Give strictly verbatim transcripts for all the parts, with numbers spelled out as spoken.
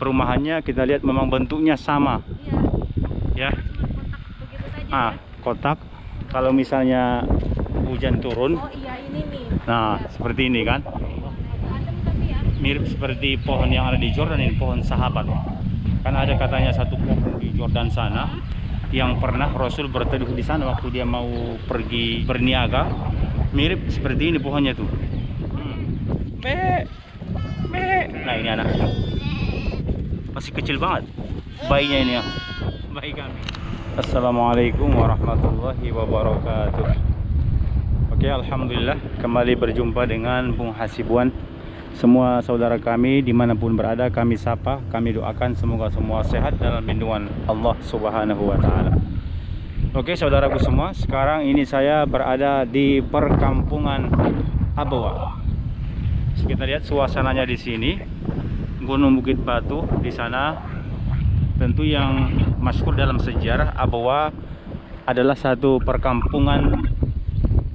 perumahannya kita lihat memang bentuknya sama. Iya. Ya. Kotak ah, kotak. Kalau misalnya hujan turun. Oh iya, ini nih. Nah, ya, seperti ini kan. Mirip seperti pohon yang ada di Jordan ini, pohon sahabat. Kan ada katanya satu pohon di Jordan sana yang pernah Rasul berteduh di sana waktu dia mau pergi berniaga. Mirip seperti ini pohonnya tuh. Hmm. Me. Me. Nah, ini anaknya. Masih kecil banget bayinya ini ya, bayi kami. Assalamualaikum warahmatullahi wabarakatuh. Oke, alhamdulillah kembali berjumpa dengan Bung Hasibuan. Semua saudara kami dimanapun berada kami sapa, kami doakan semoga semua sehat dalam lindungan Allah Subhanahu Wa Taala. Oke saudaraku semua, sekarang ini saya berada di perkampungan Abwa'. Kita lihat suasananya di sini. Gunung Bukit Batu di sana, tentu yang masyhur dalam sejarah Abwa' adalah satu perkampungan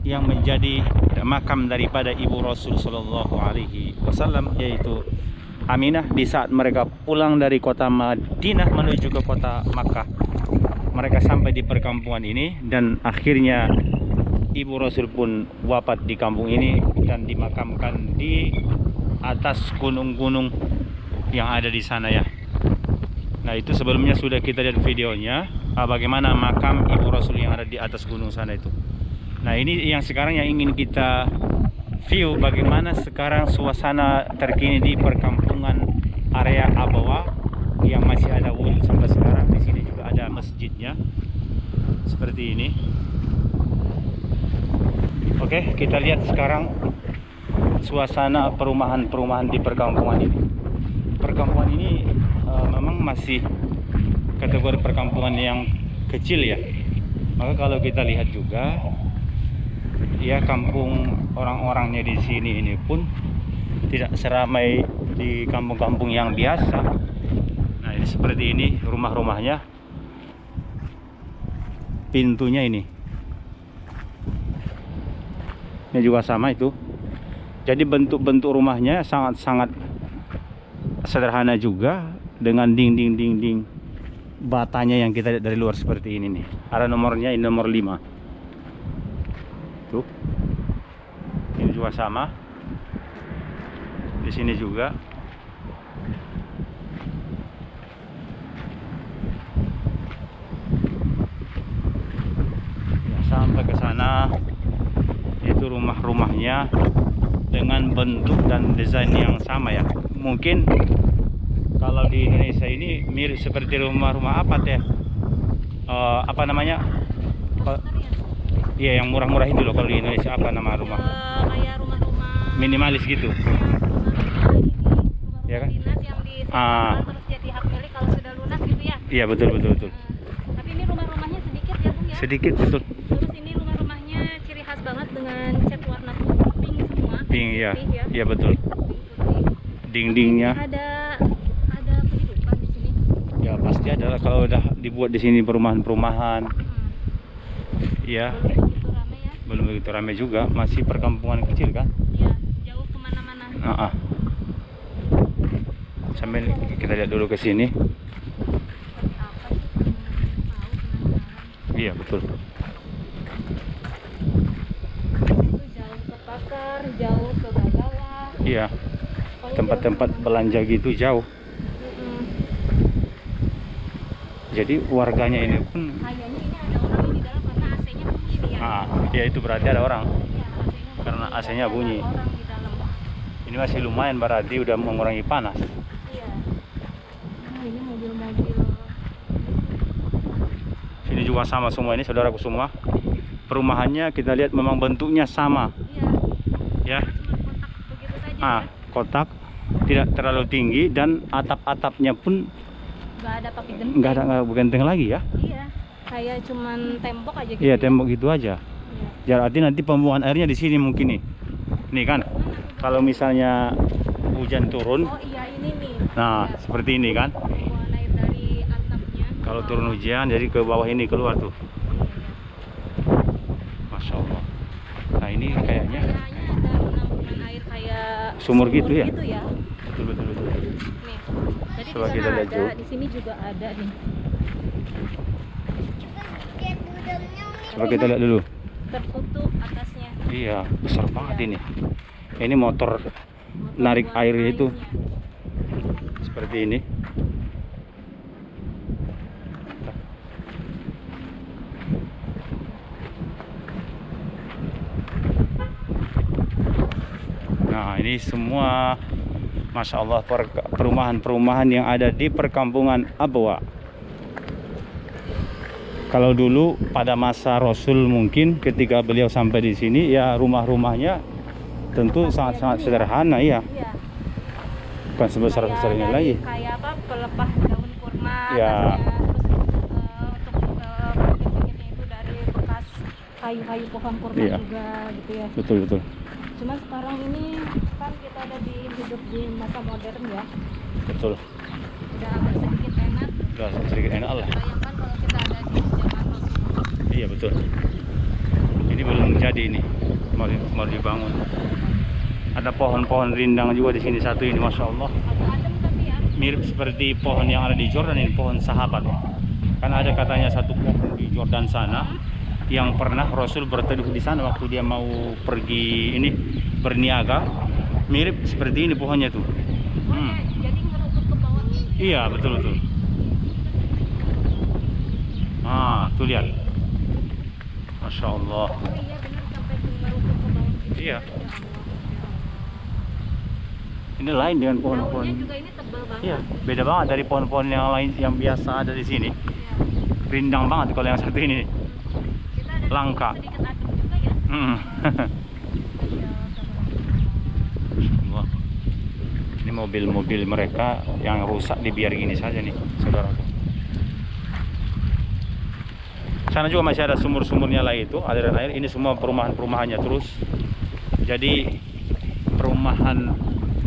yang menjadi makam daripada ibu Rasul Shallallahu Alaihi Wasallam, yaitu Aminah. Di saat mereka pulang dari kota Madinah menuju ke kota Makkah, mereka sampai di perkampungan ini dan akhirnya ibu Rasul pun wafat di kampung ini dan dimakamkan di atas gunung-gunung yang ada di sana ya. Nah itu sebelumnya sudah kita lihat videonya bagaimana makam ibu Rasul yang ada di atas gunung sana itu. Nah ini yang sekarang yang ingin kita view, bagaimana sekarang suasana terkini di perkampungan area Abwa' yang masih ada wujud sampai sekarang. Di sini juga ada masjidnya seperti ini. Oke, kita lihat sekarang suasana perumahan-perumahan di perkampungan ini. Perkampungan ini uh, memang masih kategori perkampungan yang kecil ya. Maka kalau kita lihat juga ya, kampung orang-orangnya di sini ini pun tidak seramai di kampung-kampung yang biasa. Nah ini seperti ini rumah-rumahnya, pintunya ini. Ini juga sama itu. Jadi bentuk-bentuk rumahnya sangat-sangat sederhana juga, dengan dinding-dinding batanya yang kita lihat dari luar seperti ini nih. Ada nomornya, ini nomor lima. Tuh. Ini juga sama. Di sini juga. Ya, sampai ke sana itu rumah-rumahnya dengan bentuk dan desain yang sama ya. Mungkin kalau di Indonesia ini mirip seperti rumah-rumah apa ya, uh, apa namanya, iya yang murah-murah itu loh. Kalau di Indonesia apa nama rumah, uh, kayak rumah-rumah minimalis gitu ya kan, ah terus jadi hak milik kalau sudah lunas gitu ya. Iya betul betul betul. Uh, tapi ini rumah-rumahnya sedikit ya Bung ya, sedikit betul. Terus ini rumah-rumahnya ciri khas banget dengan cat warna pink semua. Pink ya, iya ya, betul. Dindingnya ada, ada kehidupan di sini. Ya pasti ada lah kalau udah dibuat di sini perumahan-perumahan. Hmm. Ya. Belum begitu ramai ya. Belum begitu ramai juga, masih perkampungan kecil kan? Iya, jauh kemana-mana. Nah, ah. Sambil kita lihat dulu ke sini. Iya betul. Jauh ke pasar, jauh ke bawah. Iya. Tempat-tempat belanja gitu jauh. Mm-hmm. Jadi warganya ini pun kayaknya ini ada orang di dalam karena A C-nya bunyi ya. Ah, ya itu berarti ada orang. Ya, karena A C-nya bunyi. Ini masih lumayan berarti udah mengurangi panas. Iya. Nah, ini mobil-mobil. Sini juga sama semua ini saudaraku semua. Perumahannya kita lihat memang bentuknya sama. Iya. Ya. Ah, kotak, tidak terlalu tinggi, dan atap-atapnya pun nggak ada pakai genteng, nggak ada nggak genteng lagi ya. Iya, kayak cuman tembok aja gitu. Iya, tembok gitu aja. Iya. Jadi nanti pembuangan airnya di sini mungkin nih. Nih kan. Kalau misalnya hujan turun. Oh iya, ini nih. Nah, ya, seperti ini kan. Pembuangan air dari atapnya. Kalau turun hujan jadi ke bawah ini keluar tuh. Iya. Masya Allah. Nah, ini kayaknya sumur, sumur gitu ya? Gitu ya. Betul betul betul. Nih, Jadi coba di sana kita ada, lihat di sini juga ada nih. Coba kita lihat dulu. Tertutup atasnya. Iya, besar banget ya. Ini. Ini motor, motor narik airnya itu. Seperti ini. Nah, ini semua Masya Allah perumahan-perumahan yang ada di perkampungan Abwa'. Kalau dulu pada masa Rasul mungkin ketika beliau sampai di sini ya rumah-rumahnya tentu sangat-sangat sederhana ya. Iya. Bukan sebesar-besar ini lagi. Kayak apa? Pelepah daun kurma. Ya. Terus uh, untuk uh, bukit-bukitnya itu dari bekas kayu-kayu pohon kurma iya. juga gitu ya. Betul betul. Cuma sekarang ini kan kita ada di hidup di masa modern ya. Betul. Udah agak sedikit enak. Udah sedikit enak lah. Bayangkan kalau kita ada di zaman Rasul. Iya betul. Ini belum jadi ini. Mau mau dibangun. Ada pohon-pohon rindang juga di sini satu ini, masya Allah. Mirip seperti pohon yang ada di Jordan ini, pohon sahabat. Karena ada katanya satu pohon di Jordan sana yang pernah Rasul berteduh di sana waktu dia mau pergi ini berniaga. Mirip seperti ini pohonnya tuh. Hmm. Iya betul betul. Ah tuh lihat, masya Allah. Iya. Ini lain dengan pohon-pohon. Iya, beda banget dari pohon-pohon yang lain yang biasa ada di sini. Ya. Rindang banget kalau yang satu ini. Kita ada langka. Sedikit adem juga ya. Hmm. Ini mobil-mobil mereka yang rusak dibiar gini saja nih, saudara. Sana juga masih ada sumur-sumurnya lagi itu, aliran air. Ini semua perumahan-perumahannya terus. Jadi perumahan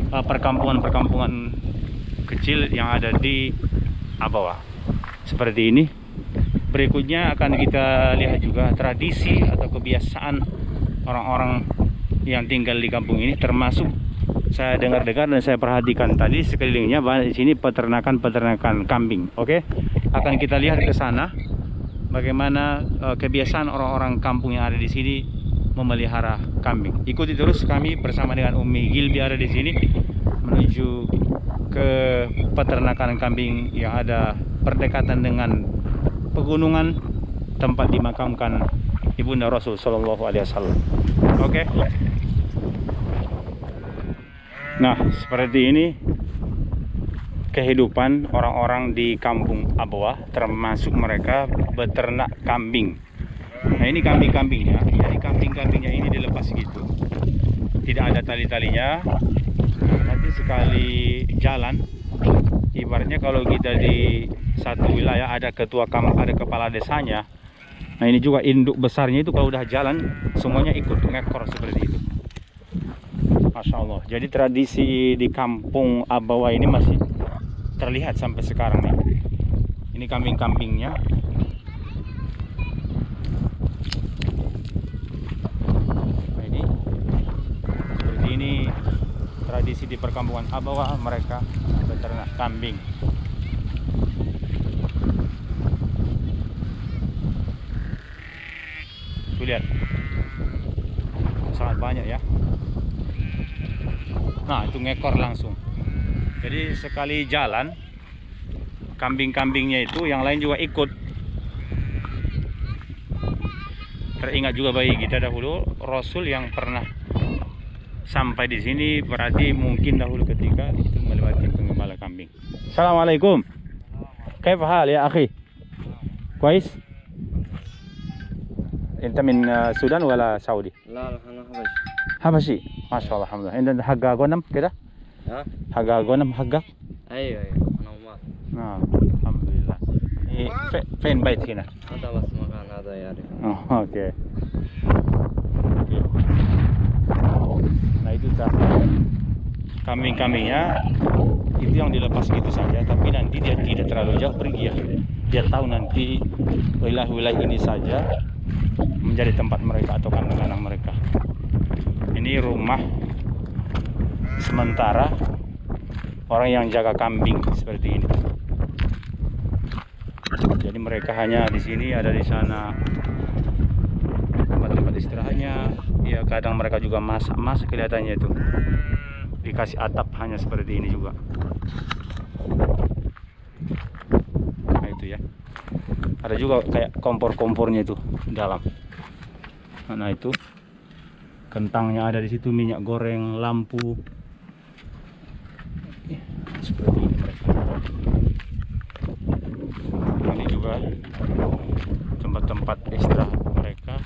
perkampungan-perkampungan kecil yang ada di Abwa' seperti ini. Berikutnya akan kita lihat juga tradisi atau kebiasaan orang-orang yang tinggal di kampung ini, termasuk saya dengar-dengar dan saya perhatikan tadi sekelilingnya banyak di sini peternakan-peternakan kambing. Oke, akan kita lihat ke sana bagaimana kebiasaan orang-orang kampung yang ada di sini memelihara kambing. Ikuti terus kami bersama dengan Umi Gilby ada di sini menuju ke peternakan kambing yang ada berdekatan dengan pegunungan tempat dimakamkan Ibunda Rasul Shallallahu Alaihi Wasallam. Oke. Okay. Nah, seperti ini kehidupan orang-orang di kampung Abwa', termasuk mereka beternak kambing. Nah ini kambing-kambingnya, jadi kambing-kambingnya ini dilepas gitu, tidak ada tali-talinya. Nanti sekali jalan, ibaratnya kalau kita di satu wilayah ada ketua kampung, ada kepala desanya. Nah ini juga induk besarnya itu kalau udah jalan, semuanya ikut ngekor seperti itu. Masya Allah. Jadi tradisi di kampung Abwa' ini masih terlihat sampai sekarang nih. Ini kambing-kambingnya. Ini tradisi di perkampungan Abwa' mereka beternak kambing. Tuh lihat, sangat banyak ya. Nah itu ngekor langsung. Jadi sekali jalan, kambing-kambingnya itu yang lain juga ikut. Teringat juga bagi kita dahulu Rasul yang pernah sampai di sini, berarti mungkin dahulu ketika itu melewati penggembala kambing. Assalamualaikum. Kaif hal ya akhi? Kuais? Enta min Sudan wala Saudi? La, ana Habashi. Habashi. Masyaallah alhamdulillah. Enta hagga gonam keda? Ha? Hagga gonam hagga? Ayyo ayyo, ana Umar. Nah, alhamdulillah. Eh, fain bait hina? Ada bas makan ada ya. Oh, oke. Okay. Nah itu kambing-kambingnya itu yang dilepas gitu saja, tapi nanti dia tidak terlalu jauh pergi ya. Dia tahu nanti wilayah-wilayah ini saja menjadi tempat mereka atau kandang-kandang mereka. Ini rumah sementara orang yang jaga kambing seperti ini. Jadi mereka hanya di sini, ada di sana tempat-tempat istirahatnya. Ya kadang mereka juga masak-masak kelihatannya itu. Dikasih atap hanya seperti ini juga. Nah itu ya. Ada juga kayak kompor-kompornya itu di dalam. Nah itu kentangnya ada di situ, minyak goreng, lampu. Ya, seperti ini mereka. Ini juga tempat-tempat istirahat mereka.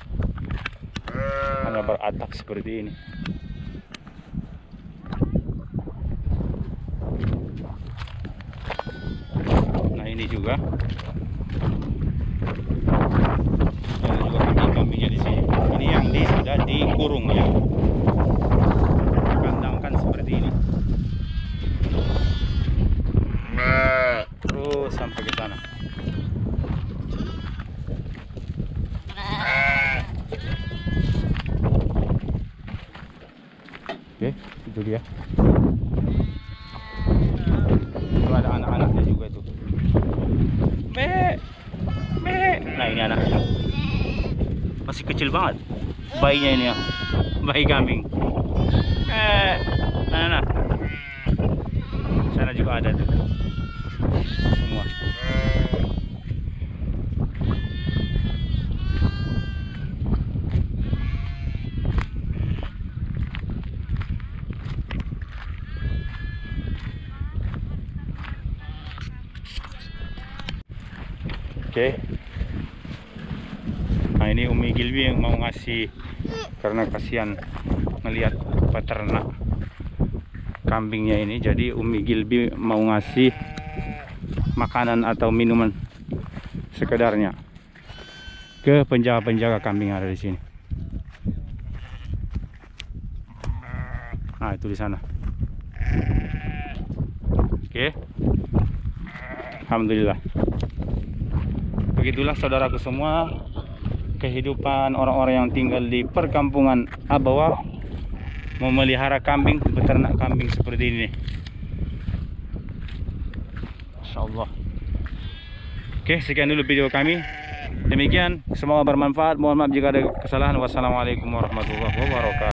Hanya beratap seperti ini. Nah ini juga, ini juga kambing-kambingnya di sini. Ini yang di, sudah dikurung ya, kandangkan seperti ini. Terus sampai ke sana. Oke, itu dia. Itu ada anak-anaknya juga itu. Me, me. Nah ini anaknya masih kecil banget. Bayinya ini ya, bayi kambing. Eh, nah, nah. Sana juga ada tuh. Semua. Oke, okay. Nah ini Umi Gilby yang mau ngasih, karena kasihan melihat peternak kambingnya ini. Jadi Umi Gilby mau ngasih makanan atau minuman sekedarnya ke penjaga-penjaga kambing yang ada di sini. Nah itu di sana. Oke, okay. Alhamdulillah. Begitulah saudaraku semua, kehidupan orang-orang yang tinggal di perkampungan Abwa', memelihara kambing, beternak kambing seperti ini. Masya Allah. Oke, sekian dulu video kami. Demikian, semoga bermanfaat. Mohon maaf jika ada kesalahan. Wassalamualaikum warahmatullahi wabarakatuh.